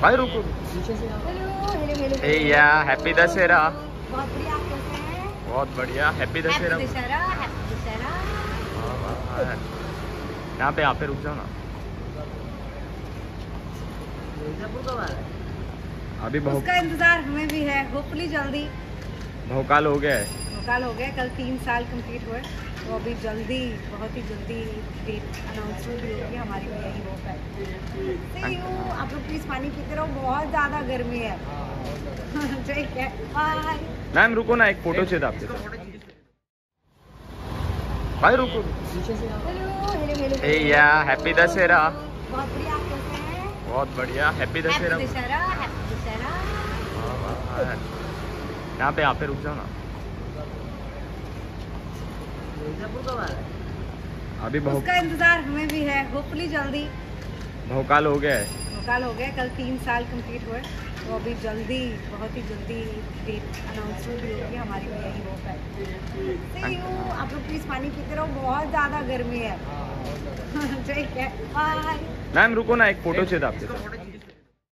भाई रुको हैप्पी दशहरा। बहुत बढ़िया हैप्पी दशहरा। यहाँ पे आप रुक जाओ ना, अभी उसका इंतजार हमें भी है, होपफुली जल्दी। भोकाल हो गया है, भोकाल हो गया, कल 3 साल कंप्लीट हुए, तो अभी जल्दी बहुत ही जल्दी डेट अनाउंस होगी हमारी भी, यही होप है। आप लोग प्लीज पानी पीते रहो, बहुत ज़्यादा गर्मी है। ठीक है बाय। मैम रुको ना, एक फोटो चाहिए आपसे। भाई रुको हैप्पी दशहरा। बहुत बढ़िया हैप्पी दशहरा। यहाँ पे आप रुक जाओ ना, अभी उसका इंतजार हमें भी है, होपफुली जल्दी। भोकाल हो गया है, भोकाल हो गया, कल 3 साल कंप्लीट हुए, तो अभी जल्दी बहुत ही जल्दी डेट अनाउंस होगी हमारी भी, यही होप है। आप लोग प्लीज पानी पीते रहो, बहुत ज़्यादा गर्मी है। ठीक है बाय। मैम रुको ना, एक फोटो चाहिए आपसे।